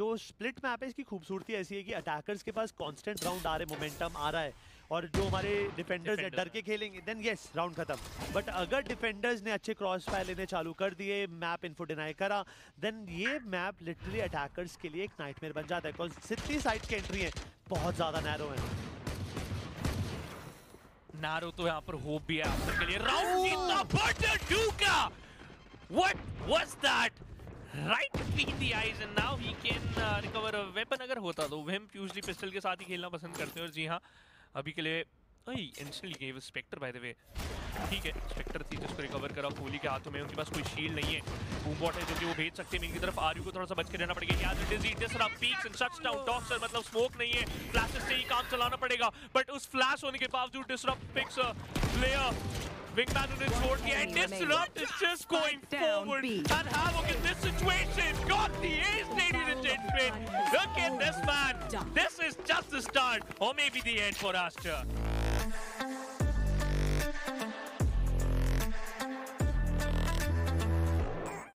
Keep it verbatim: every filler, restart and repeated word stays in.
जो split map है इसकी खूबसूरती ऐसी है कि अटैकर्स के पास कांस्टेंट राउंड आ रहे, मोमेंटम आ रहा है, और जो हमारे डिफेंडर्स डर के खेलेंगे देन यस राउंड खत्म। बट अगर डिफेंडर्स ने अच्छे क्रॉस फायर लेने चालू कर दिए, मैप इनको डिनाई करा, देन ये मैप लिटरली अटैकर्स के लिए एक नाइटमेयर बन जाता है। बिकॉज सिटी साइड की एंट्री है बहुत ज़्यादा नैरो है, नारो तो यहाँ पर होप भी है आफ्टर के लिए। राउंड जीता but डूका, what was that, right between the eyes and now he can recover. Weapon अगर होता तो वेम प्यूजली पिस्टल के साथ ही खेलना पसंद करते हैं। और जी हाँ, अभी के लिए ओए instantly gave Spectre by the way, ठीक है स्पेक्टर थी जिसको रिकवर करा कोहली के हाथों में। उनके पास कोई शील्ड नहीं है, बूमबॉट है जो कि वो भेज सकते हैं इनकी तरफ। आरयू को थोड़ा सा बच के रहना पड़ेगा। याद डिजी डिसरा पीक्स एंड शट्स डाउन डॉक्सर, मतलब स्मोक नहीं है, फ्लैशेस से ही काम चलाना पड़ेगा। बट उस फ्लैश होने के बावजूद डिसरा पिक्स प्लेयर विंगमैन ने छोड़ दिया and Disrupt is just going forward and havoc in this situation got the edge ladies and gentlemen, look at this man, this is just the start or maybe the end for Aster.